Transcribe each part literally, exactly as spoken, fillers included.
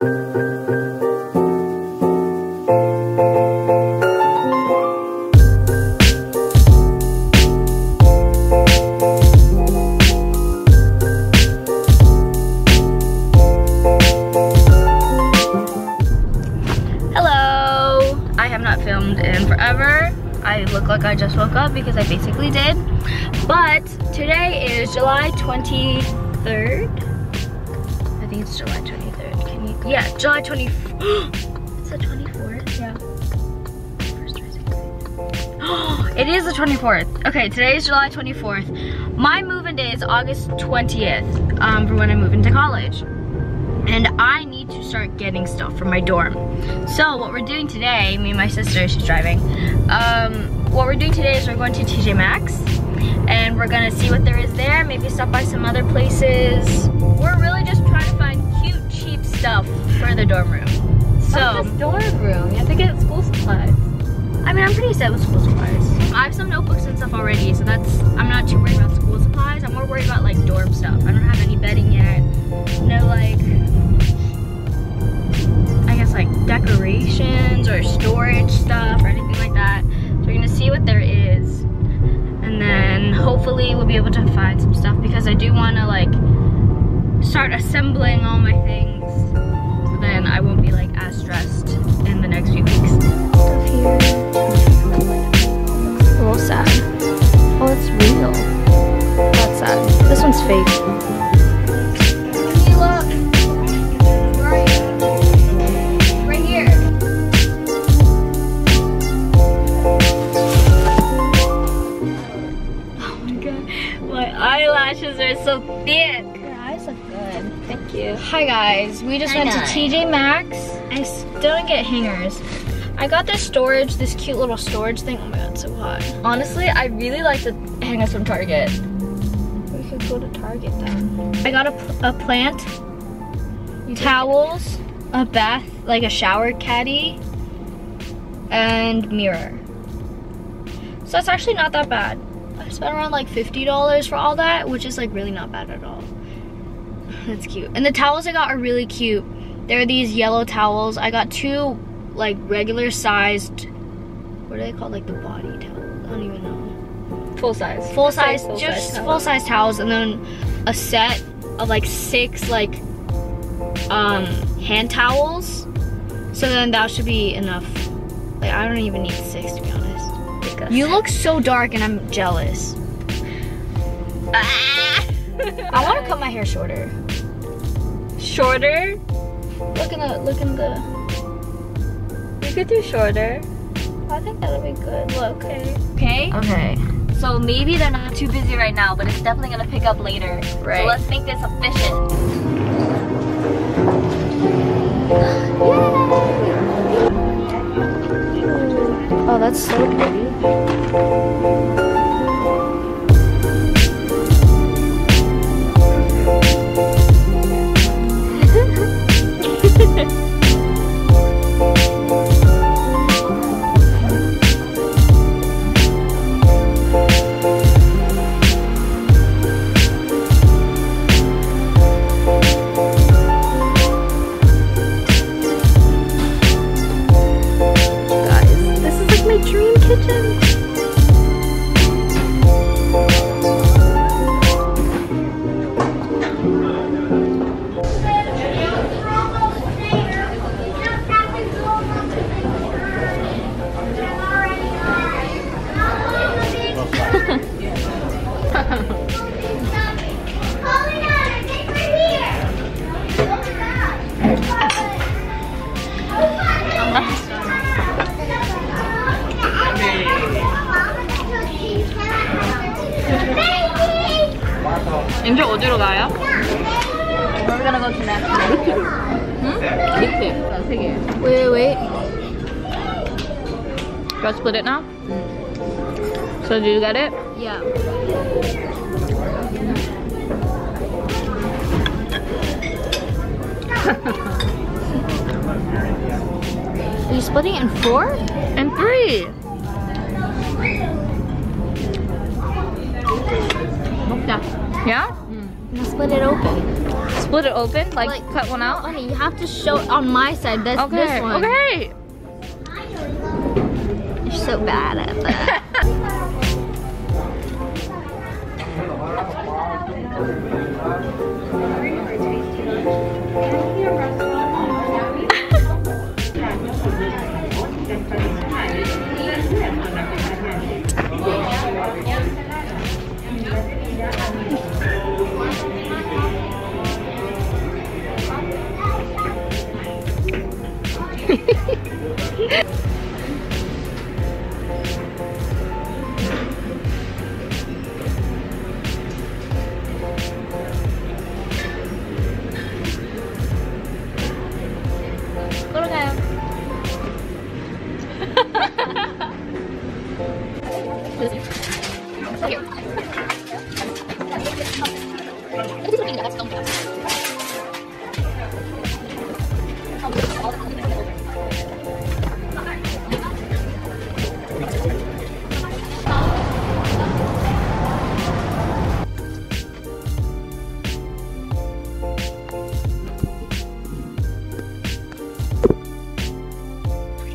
Hello! I have not filmed in forever. I look like I just woke up because I basically did. But today is July twenty-third. I think it's July twenty-third. Can you go? Yeah, July twenty-fourth. It's the twenty-fourth. Yeah. First, it is the twenty-fourth. Okay, today is July twenty-fourth. My move-in day is August twentieth um, for when I move into college. And I need to start getting stuff from my dorm. So what we're doing today, me and my sister, she's driving. Um, what we're doing today is we're going to T J Maxx and we're gonna see what there is there, maybe stop by some other places. We're really just trying to find cute, cheap stuff for the dorm room. So not just dorm room, you have to get school supplies. I mean, I'm pretty set with school supplies. I have some notebooks and stuff already, so that's, I'm not too worried about school supplies. I'm more worried about like dorm stuff. I don't have any bedding yet, no like, I guess like decorations or storage stuff or anything like that. So we're gonna see what there is. And then hopefully we'll be able to find some stuff because I do wanna like start assembling all my things. So then I won't be like as stressed in the next few weeks. Stuff here. Sad. Oh, it's real. That's sad. This one's fake. Can you look? Right, right here. Oh my god, my eyelashes are so thick. Your eyes look good. Thank you. Hi guys, we just Hi went guys. to T J Maxx. I still didn't get hangers. I got this storage, this cute little storage thing. Oh my god, it's so hot. Honestly, I really like the hangers from Target. We could go to Target then. I got a, a plant, towels, a bath, like a shower caddy, and mirror. So it's actually not that bad. I spent around like fifty dollars for all that, which is like really not bad at all. That's cute. And the towels I got are really cute. They're these yellow towels. I got two like regular sized, what are they called, like the body towels? I don't even know. Full size. Full size, like full just size full size towels, and then a set of like six like um, hand towels. So then that should be enough. Like I don't even need six to be honest. Because you look so dark and I'm jealous. Ah! I want to cut my hair shorter. Shorter? Look in the, look in the. You could do shorter. I think that'll be good. Look. Okay. Okay. Okay. So maybe they're not too busy right now, but it's definitely gonna pick up later. Right. So let's make this efficient. Yay! Oh, that's so pretty. 이제 어디로 가요? We're gonna go to next one. Hmm? Wait, wait, wait. Should I split it now? Mm. So do you get it? Yeah. Are you splitting it in four? And three! Yeah? Yeah? Mm. Let's split it open. split it open? Like, like cut one out? Honey, you have to show it on my side. That's okay, this one. Okay. You're so bad at that.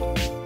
Thank you.